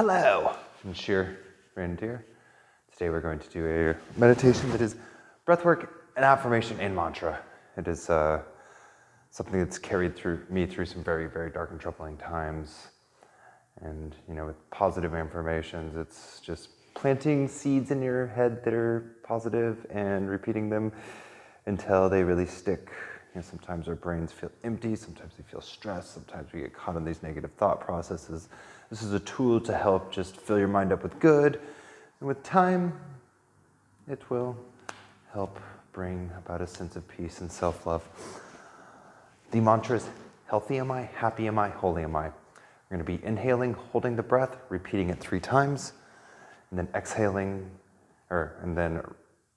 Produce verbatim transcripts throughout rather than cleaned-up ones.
Hello from sheer random deer. Today we're going to do a meditation that is breathwork and affirmation and mantra. It is uh, something that's carried through me through some very, very dark and troubling times. And, you know, with positive affirmations, it's just planting seeds in your head that are positive and repeating them until they really stick. You know, sometimes our brains feel empty, sometimes we feel stressed, sometimes we get caught in these negative thought processes. This is a tool to help just fill your mind up with good, and with time, it will help bring about a sense of peace and self-love. The mantra is, healthy am I, happy am I, holy am I. We're going to be inhaling, holding the breath, repeating it three times, and then exhaling, or and then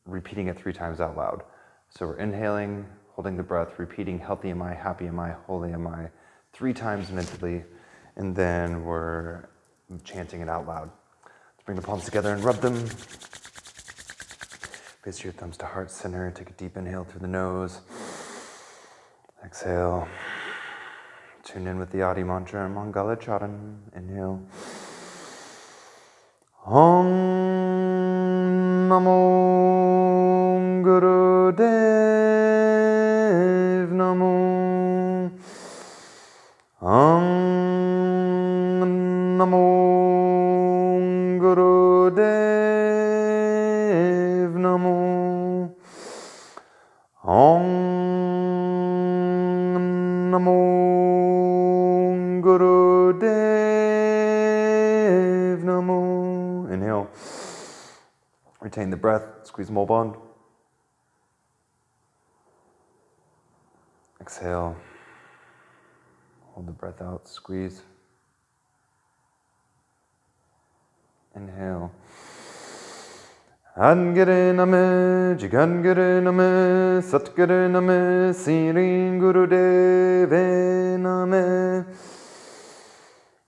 repeating it three times out loud. So we're inhaling, holding the breath, repeating, healthy am I, happy am I, holy am I, three times mentally, and then we're chanting it out loud. Let's bring the palms together and rub them. Place your thumbs to heart center, take a deep inhale through the nose. Exhale. Tune in with the Adi mantra, mangalacharan. Inhale. Ong Namo Guru Dev Namo. Ong Namo Guru Dev Namo. Ong Namo Guru Dev Namo. Inhale. Retain the breath. Squeeze mole bond. Exhale. Hold the breath out. Squeeze. Inhale. Adgare name, jigandgare name, satgare name, sirin gurudeve name.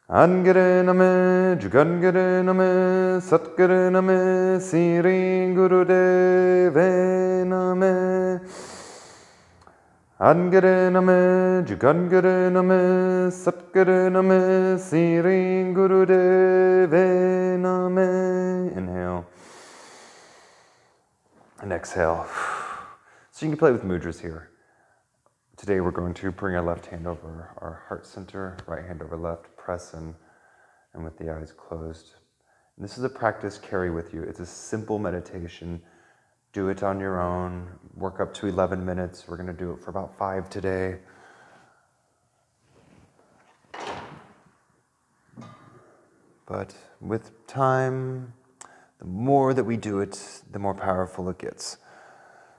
Adgare name, jigandgare name, satgare name, sirin gurudeve name. Adgare name, jigandgare name, satgare name, sirin gurudeve. Inhale and exhale. So you can play with mudras here. Today we're going to bring our left hand over our heart center, right hand over left, press in, and with the eyes closed. And this is a practice carry with you. It's a simple meditation. Do it on your own. Work up to eleven minutes. We're going to do it for about five today. But with time, the more that we do it, the more powerful it gets.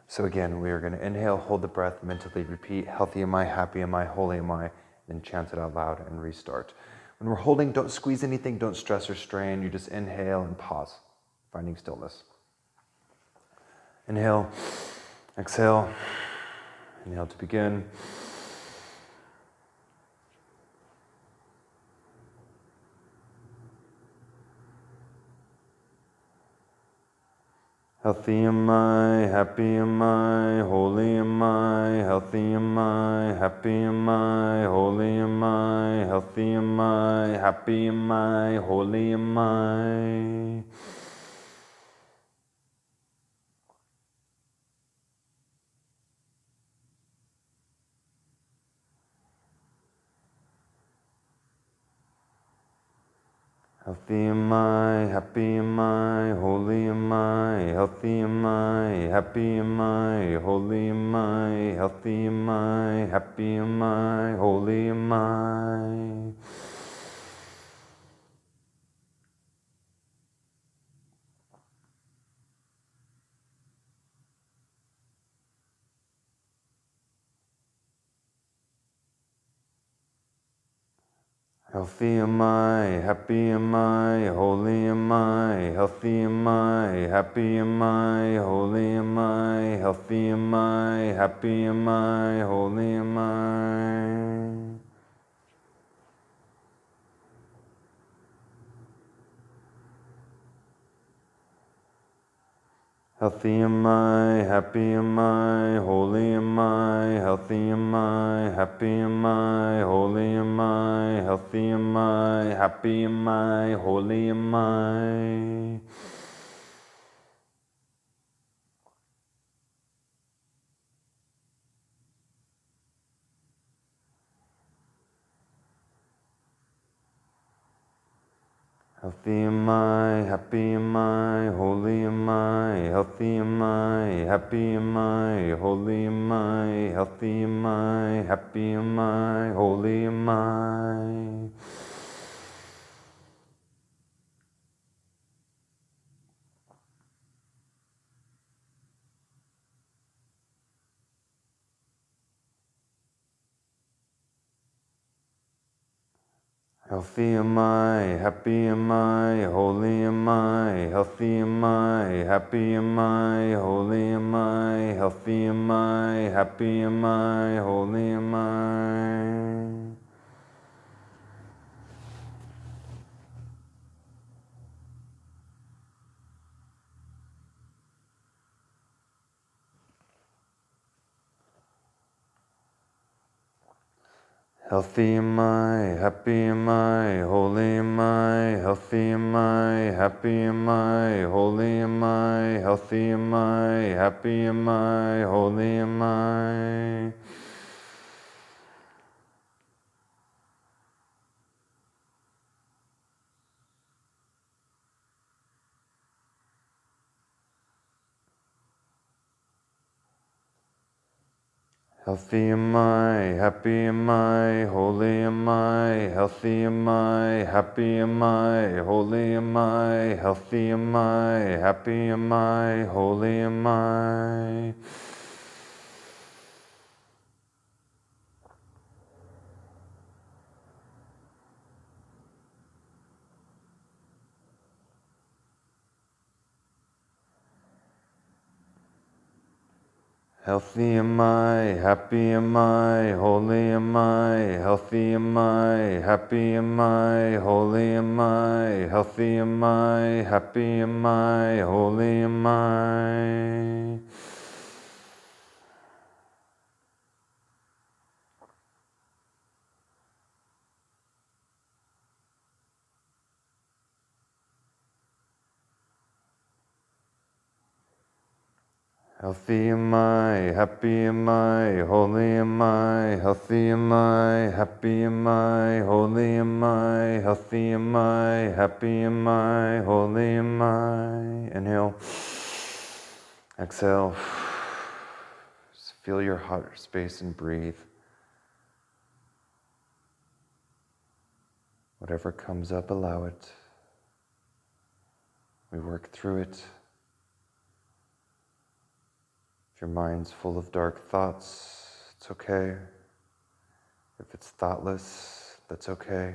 So again, we are going to inhale, hold the breath, mentally repeat, healthy am I, happy am I, holy am I, and chant it out loud and restart. When we're holding, don't squeeze anything, don't stress or strain, you just inhale and pause, finding stillness. Inhale, exhale, inhale to begin. Healthy am I, happy am I, holy am I, healthy am I, happy am I, holy am I, healthy am I, happy am I, holy am I. Healthy am I, happy am I, holy am I, healthy am I, happy am I, holy am I, healthy am I, happy am I, holy am I. Healthy am I, happy am I, holy am I, healthy am I, happy am I, holy am I, healthy am I, happy am I, holy am I. Healthy am I, happy am I, holy am I, healthy am I, happy am I, holy am I, healthy am I, happy am I, holy am I. Healthy am I, happy am I, holy am I, healthy am I, happy am I, holy am I, healthy am I, happy am I, holy am I. Healthy am I, happy am I, holy am I, healthy am I, happy am I, holy am I, healthy am I, happy am I, holy am I. Healthy am I, happy am I, holy am I, healthy am I, happy am I, holy am I, healthy am I, happy am I, holy am I. Healthy am I, happy am I, holy am I, healthy am I, happy am I, holy am I, healthy am I, happy am I, holy am I. Healthy am I, happy am I, holy am I, healthy am I, happy am I, holy am I, healthy am I, happy am I, holy am I. Healthy am I, happy am I, holy am I, healthy am I, happy am I, holy am I, healthy am I, happy am I, holy am I. Inhale, exhale, just feel your heart space and breathe. Whatever comes up, allow it. We work through it. If your mind's full of dark thoughts, it's okay. If it's thoughtless, that's okay.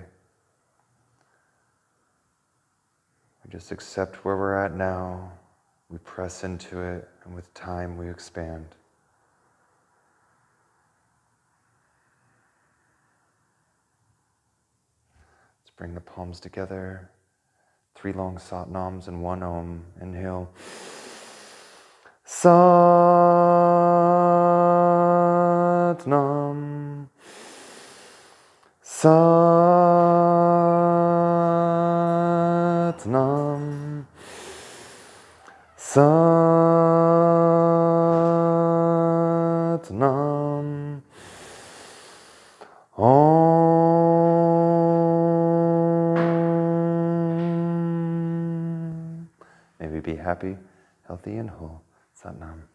We just accept where we're at now, we press into it, and with time we expand. Let's bring the palms together. Three long Sat Nams and one Om. Inhale. Sat Nam, Sat Nam, Sat Nam, Om. May we be happy, healthy, and whole. Sat Nam.